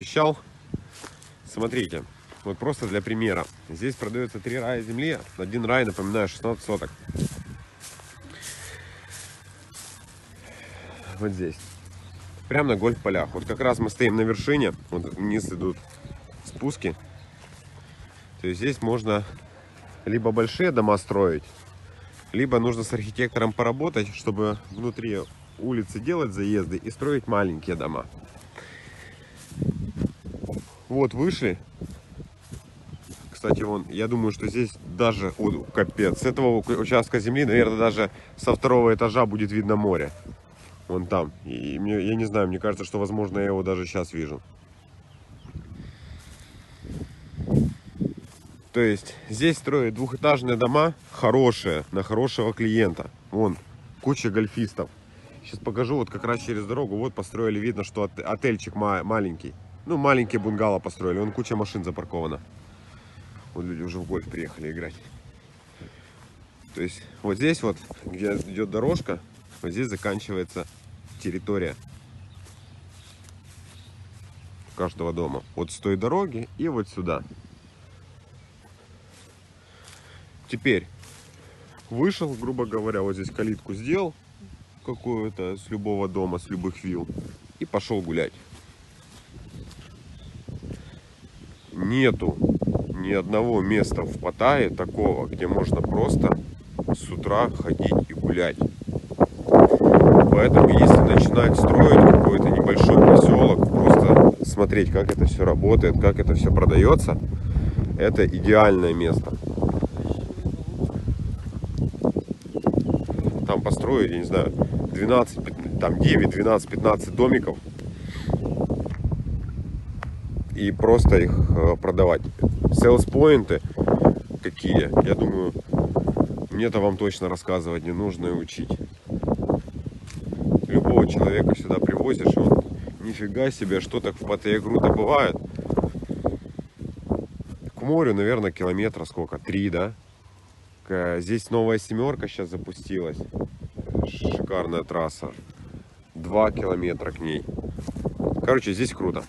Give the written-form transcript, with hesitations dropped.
обещал. Смотрите, вот просто для примера. Здесь продается 3 рая земли. Один рай, напоминаю, 16 соток. Вот здесь. Прямо на гольф-полях. Вот как раз мы стоим на вершине. Вот вниз идут спуски. То есть здесь можно либо большие дома строить, либо нужно с архитектором поработать, чтобы внутри улицы делать заезды и строить маленькие дома. Вот вышли. Кстати, вон, я думаю, что здесь даже, о, капец, с этого участка земли, наверное, даже со 2-го этажа будет видно море. Вон там. И мне, я не знаю, мне кажется, что, возможно, я его даже сейчас вижу. То есть здесь строят двухэтажные дома, хорошие, на хорошего клиента. Вон, куча гольфистов. Сейчас покажу, вот как раз через дорогу, вот построили, видно, что отельчик маленький. Ну, маленькие бунгало построили, вон куча машин запаркована. Вот люди уже в гольф приехали играть. То есть вот здесь вот, где идет дорожка, вот здесь заканчивается территория каждого дома. Вот с той дороги и вот сюда. Теперь вышел, грубо говоря, вот здесь калитку сделал какую-то с любого дома, с любых вилл, и пошел гулять. Нету ни одного места в Паттайе такого, где можно просто с утра ходить и гулять. Поэтому, если начинать строить какой-то небольшой поселок, просто смотреть, как это все работает, как это все продается, это идеальное место. Там построили, я не знаю, 12, там 9, 12, 15 домиков и просто их продавать. Селлс-поинты какие, я думаю, мне-то вам точно рассказывать не нужно и учить. Любого человека сюда привозишь, и он, нифига себе, что так в Паттайе круто бывает. К морю, наверное, километра сколько, 3, да? Здесь новая семерка сейчас запустилась. Шикарная трасса. 2 километра к ней. Короче, здесь круто.